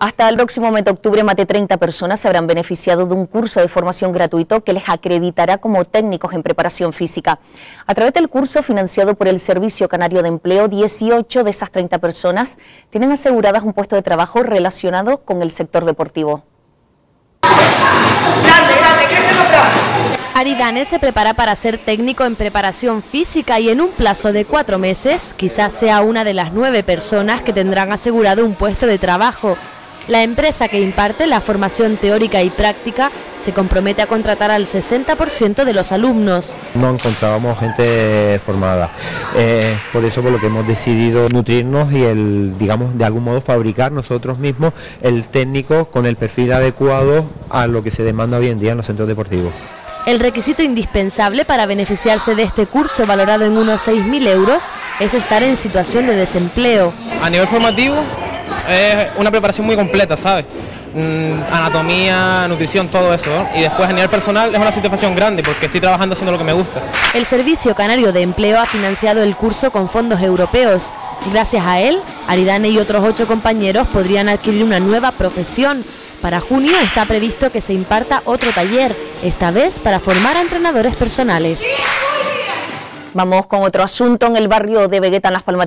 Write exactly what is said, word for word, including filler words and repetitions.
Hasta el próximo mes de octubre, más de treinta personas se habrán beneficiado de un curso de formación gratuito que les acreditará como técnicos en preparación física. A través del curso financiado por el Servicio Canario de Empleo, dieciocho de esas treinta personas tienen aseguradas un puesto de trabajo relacionado con el sector deportivo. Grande, grande, crece los brazos. Ari Danés se prepara para ser técnico en preparación física y en un plazo de cuatro meses quizás sea una de las nueve personas que tendrán asegurado un puesto de trabajo. La empresa que imparte la formación teórica y práctica se compromete a contratar al sesenta por ciento de los alumnos. No encontrábamos gente formada, eh, por eso por lo que hemos decidido nutrirnos y el, digamos, de algún modo fabricar nosotros mismos el técnico con el perfil adecuado a lo que se demanda hoy en día en los centros deportivos. El requisito indispensable para beneficiarse de este curso valorado en unos seis mil euros es estar en situación de desempleo. A nivel formativo es una preparación muy completa, ¿sabes? Anatomía, nutrición, todo eso, ¿no? Y después a nivel personal es una satisfacción grande porque estoy trabajando haciendo lo que me gusta. El Servicio Canario de Empleo ha financiado el curso con fondos europeos. Gracias a él, Aridane y otros ocho compañeros podrían adquirir una nueva profesión. Para junio está previsto que se imparta otro taller, esta vez para formar a entrenadores personales. Vamos con otro asunto en el barrio de Vegueta, en Las Palmas.